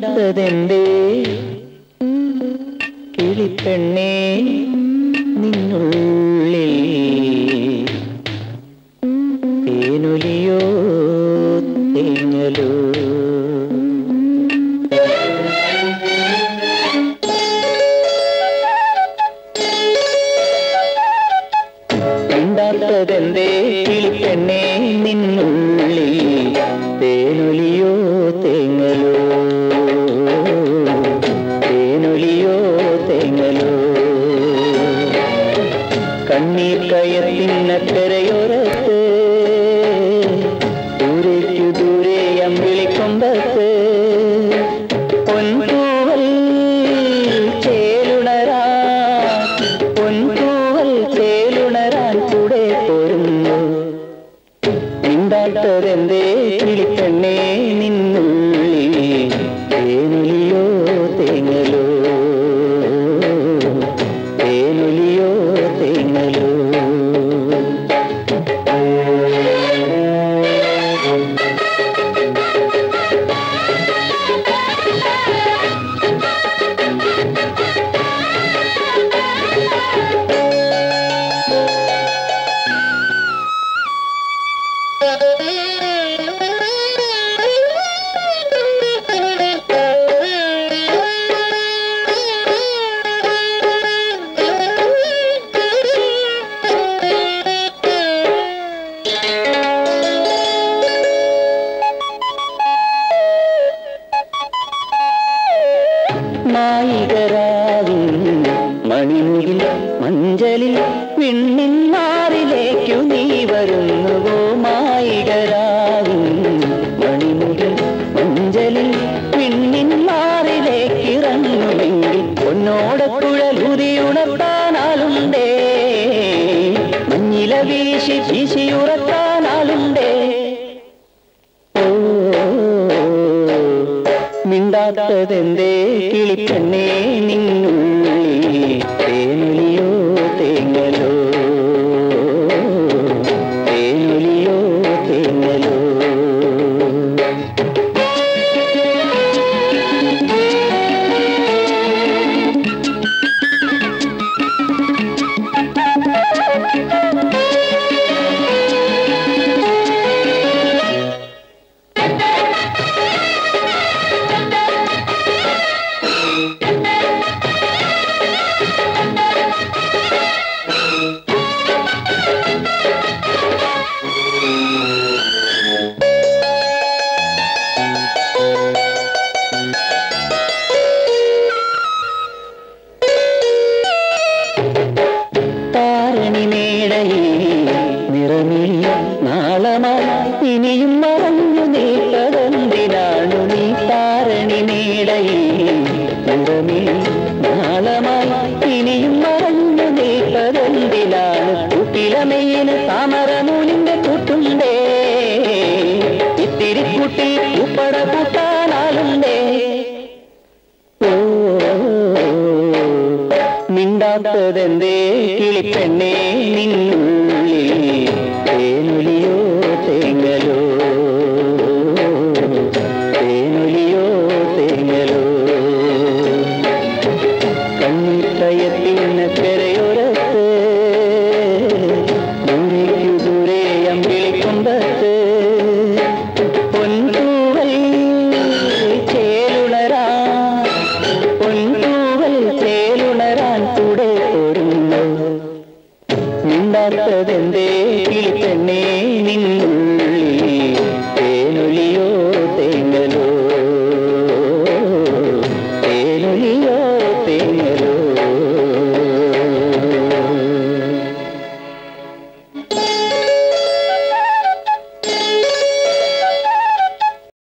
മിണ്ടാത്തതെന്തേ കിളിപ്പെണ്ണേ നിന്നുള്ളിൽ തേനൊലിയോ തേങ്ങലോ. മിണ്ടാത്തതെന്തേ കിളിപ്പെണ്ണേ നിന്നുള്ളിൽ തേനൊലിയോ തേങ്ങലോ തേനൊലിയോ തേങ്ങലോ. കണ്ണീർ കയറിനക്കരയൊരത്ത് ദൂരേക്കു ദൂരെ അമ്പിളിക്കൊമ്പത്ത് പൊൻപൂവൽ ചേലുണരാൻ പൊൻപൂവൽ ചേലുണരാൻ കൂടെ പോരുന്നു. മിണ്ടാത്തതെന്തേ കിളിപ്പെണ്ണേ നിന്നുള്ളിൽ തേനൊലിയോ തേങ്ങലോ തേനൊലിയോ തേങ്ങലോ. നായികരാവിൻ മണിമുകിൽ മഞ്ചലിൽ വിണ്ണിൻ മാറിലേക്കു നീ വരുന്നുവോ. നായികരാവിൻ മണിമുകിൽ മഞ്ചലിൽ വിണ്ണിൻ മാറിലേക്ക് ഇറങ്ങുമെങ്കിൽ പൊന്നോടക്കുഴലുതിയുണർത്താനാലുണ്ടേ മഞ്ഞില വീശി വീശിയുറത്താനാലുണ്ടേ. മിണ്ടാത്തതെന്തേ കിളിപ്പെണ്ണേ നിന്നുള്ളിൽ തേനൊലിയോ തേങ്ങലോ തേനൊലിയോ തേങ്ങലോ. നാളമായി ഇനിയും മറഞ്ഞു നീട്ടതെന്തിനാണു നീ താരണി മേടയിൽ നിറമിൽ നാളമായി ഇനിയും മറഞ്ഞു നീട്ടതെന്തിനാണ് കുട്ടിലമേന് താമര നൂലിന്റെ കൂട്ടുണ്ടേ ഇത്തിരി കൂട്ടിൽ ഉപ്പട കൂട്ടാനാലുണ്ടേ. മിണ്ടാത്തതെന്തേ കിളിപ്പെണ്ണേ നിന്നുള്ളിൽ തേനൊലിയോ തേങ്ങലോ തേനൊലിയോ തേങ്ങലോ. കണ്ണീർക്കയത്തിനക്കരയൊരത്ത് ദൂരേക്കു ദൂരെ അമ്പിളിക്കൊമ്പത്ത് പൊൻപൂവൽ ചേലുണരാൻ പൊൻപൂവൽ ചേലുണരാൻ കൂടെ ഒരുങ്ങു. മിണ്ടാത്തതെന്തേ കിളിപ്പെണ്ണേ നിന്നുള്ളിൽ